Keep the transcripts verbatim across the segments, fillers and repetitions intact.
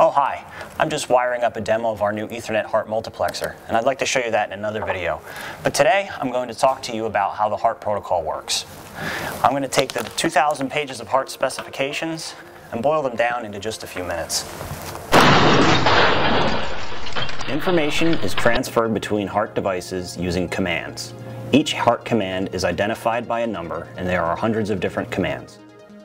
Oh, hi. I'm just wiring up a demo of our new Ethernet HART multiplexer, and I'd like to show you that in another video. But today, I'm going to talk to you about how the HART protocol works. I'm going to take the two thousand pages of HART specifications and boil them down into just a few minutes. Information is transferred between HART devices using commands. Each HART command is identified by a number, and there are hundreds of different commands.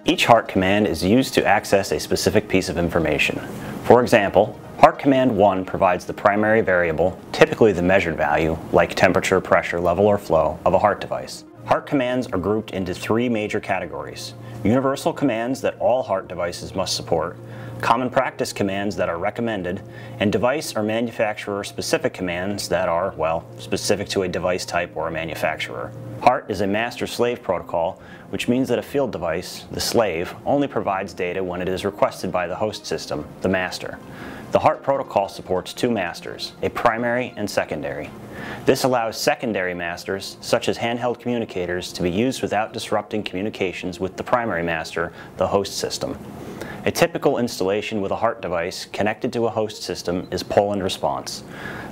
Each HART command is used to access a specific piece of information. For example, HART command one provides the primary variable, typically the measured value, like temperature, pressure, level, or flow, of a HART device. HART commands are grouped into three major categories: universal commands that all HART devices must support, common practice commands that are recommended, and device or manufacturer-specific commands that are, well, specific to a device type or a manufacturer. HART is a master-slave protocol, which means that a field device, the slave, only provides data when it is requested by the host system, the master. The HART protocol supports two masters, a primary and secondary. This allows secondary masters, such as handheld communicators, to be used without disrupting communications with the primary master, the host system. A typical installation with a HART device connected to a host system is poll and response.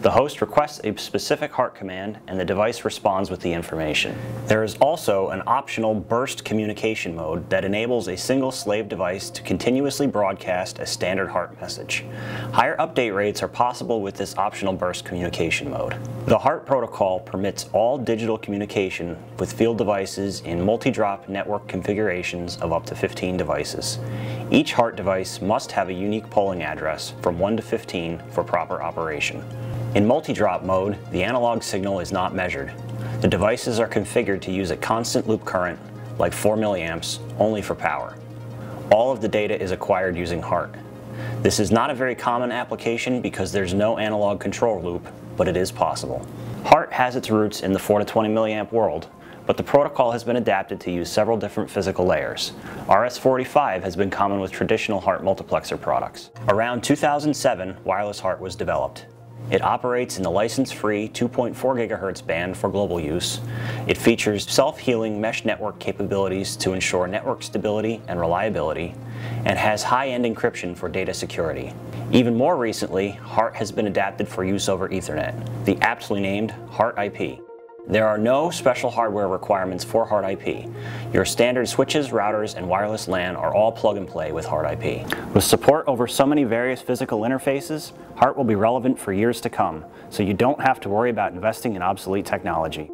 The host requests a specific HART command, and the device responds with the information. There is also an optional burst communication mode that enables a single slave device to continuously broadcast a standard HART message. Higher update rates are possible with this optional burst communication mode. The HART protocol permits all digital communication with field devices in multi-drop network configurations of up to fifteen devices. Each HART device must have a unique polling address from one to fifteen for proper operation. In multi-drop mode, the analog signal is not measured. The devices are configured to use a constant loop current, like four milliamps, only for power. All of the data is acquired using HART. This is not a very common application because there's no analog control loop, but it is possible. HART has its roots in the four to twenty milliamp world, but the protocol has been adapted to use several different physical layers. R S four eighty-five has been common with traditional HART multiplexer products. Around two thousand seven, Wireless HART was developed. It operates in the license-free two point four gigahertz band for global use. It features self-healing mesh network capabilities to ensure network stability and reliability, and has high-end encryption for data security. Even more recently, HART has been adapted for use over Ethernet, the aptly named HART I P. There are no special hardware requirements for HART I P. Your standard switches, routers, and wireless LAN are all plug-and-play with HART I P. With support over so many various physical interfaces, HART will be relevant for years to come, so you don't have to worry about investing in obsolete technology.